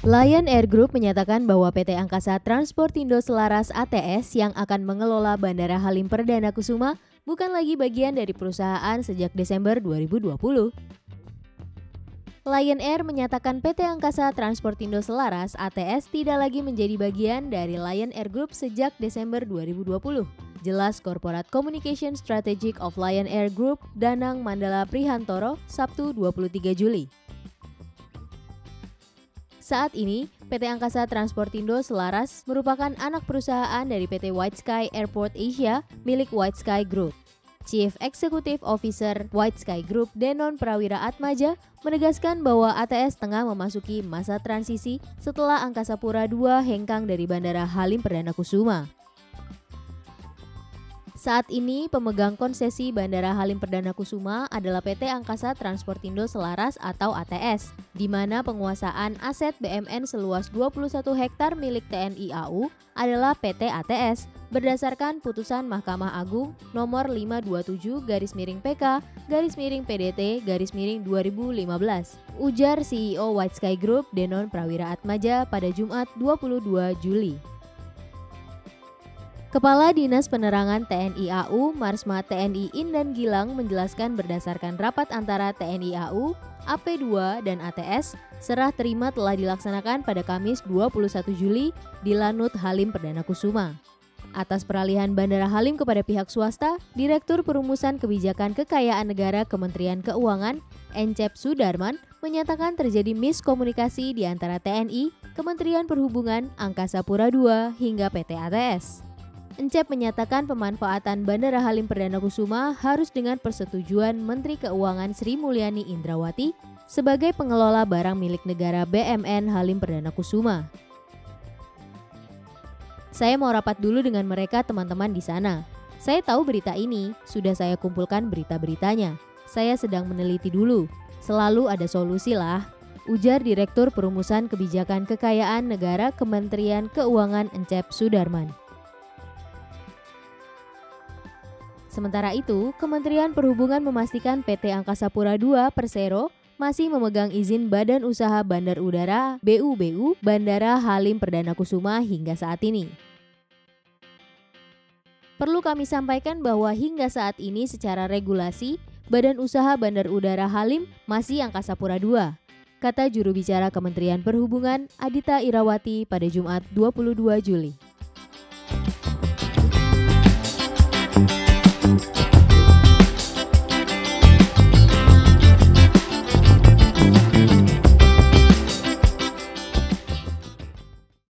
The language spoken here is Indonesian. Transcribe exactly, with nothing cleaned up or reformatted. Lion Air Group menyatakan bahwa P T Angkasa Transportindo Selaras A T S yang akan mengelola Bandara Halim Perdana Kusuma bukan lagi bagian dari perusahaan sejak Desember dua ribu dua puluh. Lion Air menyatakan P T Angkasa Transportindo Selaras A T S tidak lagi menjadi bagian dari Lion Air Group sejak Desember dua ribu dua puluh. Jelas Corporate Communication Strategic of Lion Air Group Danang Mandala Prihantoro, Sabtu dua puluh tiga Juli. Saat ini, P T Angkasa Transportindo Selaras merupakan anak perusahaan dari P T White Sky Airport Asia milik White Sky Group. Chief Executive Officer White Sky Group Denon Prawiraatmaja menegaskan bahwa A T S tengah memasuki masa transisi setelah Angkasa Pura dua hengkang dari Bandara Halim Perdana Kusuma. Saat ini, pemegang konsesi Bandara Halim Perdana Kusuma adalah P T Angkasa Transportindo Selaras atau A T S, di mana penguasaan aset B M N seluas dua puluh satu hektar milik T N I A U adalah P T A T S berdasarkan putusan Mahkamah Agung nomor lima dua tujuh garis miring P K garis miring P D T garis miring dua ribu lima belas, ujar C E O White Sky Group Denon Prawiraatmaja pada Jumat dua puluh dua Juli. Kepala Dinas Penerangan T N I A U, Marsma T N I Indan Gilang menjelaskan berdasarkan rapat antara T N I A U, A P dua, dan A T S, serah terima telah dilaksanakan pada Kamis dua puluh satu Juli di Lanud Halim Perdana Kusuma. Atas peralihan Bandara Halim kepada pihak swasta, Direktur Perumusan Kebijakan Kekayaan Negara Kementerian Keuangan, Encep Sudarman, menyatakan terjadi miskomunikasi di antara T N I, Kementerian Perhubungan, Angkasa Pura dua, hingga P T A T S. Encep menyatakan pemanfaatan Bandara Halim Perdana Kusuma harus dengan persetujuan Menteri Keuangan Sri Mulyani Indrawati sebagai pengelola barang milik negara B M N Halim Perdana Kusuma. Saya mau rapat dulu dengan mereka, teman-teman di sana. Saya tahu berita ini, sudah saya kumpulkan berita-beritanya. Saya sedang meneliti dulu. Selalu ada solusi lah, ujar Direktur Perumusan Kebijakan Kekayaan Negara Kementerian Keuangan Encep Sudarman. Sementara itu, Kementerian Perhubungan memastikan P T Angkasa Pura dua Persero masih memegang izin Badan Usaha Bandar Udara B U B U Bandara Halim Perdana Kusuma hingga saat ini. Perlu kami sampaikan bahwa hingga saat ini secara regulasi, Badan Usaha Bandar Udara Halim masih Angkasa Pura dua, kata juru bicara Kementerian Perhubungan Adita Irawati pada Jumat dua puluh dua Juli. We'll be right back.